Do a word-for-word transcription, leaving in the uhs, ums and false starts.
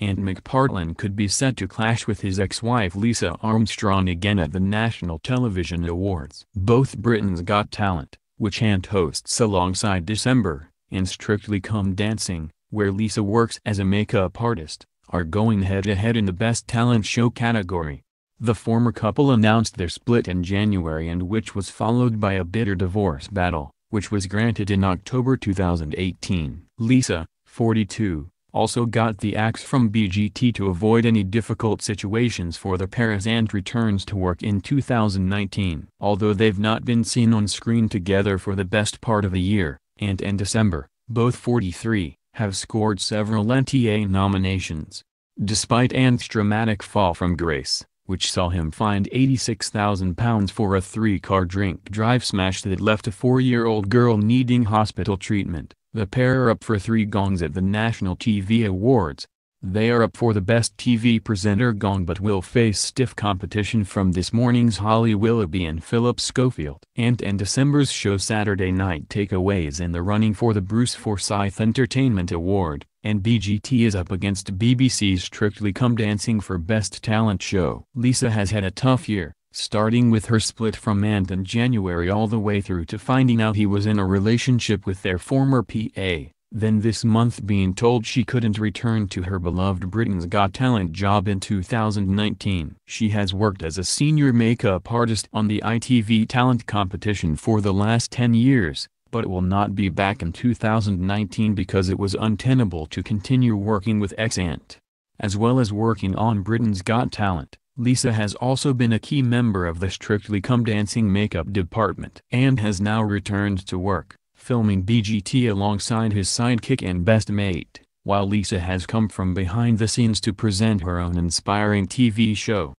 Ant McPartlin could be set to clash with his ex-wife Lisa Armstrong again at the National Television Awards. Both Britain's Got Talent, which Ant hosts alongside December, and Strictly Come Dancing, where Lisa works as a makeup artist, are going head-to-head in the Best Talent Show category. The former couple announced their split in January, and which was followed by a bitter divorce battle, which was granted in October two thousand eighteen. Lisa, forty-two, also got the axe from B G T to avoid any difficult situations for the pair as Ant returns to work in two thousand nineteen. Although they've not been seen on screen together for the best part of a year, Ant and December, both forty-three, have scored several N T A nominations. Despite Ant's dramatic fall from grace, which saw him fined eighty-six thousand pounds for a three-car drink drive smash that left a four-year-old girl needing hospital treatment, the pair are up for three gongs at the National T V Awards. They are up for the Best T V Presenter gong but will face stiff competition from this morning's Holly Willoughby and Philip Schofield. Ant and December's show Saturday Night Takeaway is in the running for the Bruce Forsyth Entertainment Award, and B G T is up against B B C's Strictly Come Dancing for Best Talent Show. Lisa has had a tough year, starting with her split from Ant in January all the way through to finding out he was in a relationship with their former P A, then this month being told she couldn't return to her beloved Britain's Got Talent job in two thousand nineteen. She has worked as a senior makeup artist on the I T V talent competition for the last ten years, but will not be back in two thousand nineteen because it was untenable to continue working with ex-Ant. As well as working on Britain's Got Talent, Lisa has also been a key member of the Strictly Come Dancing makeup department. Ant has now returned to work, filming B G T alongside his sidekick and best mate, while Lisa has come from behind the scenes to present her own inspiring T V show.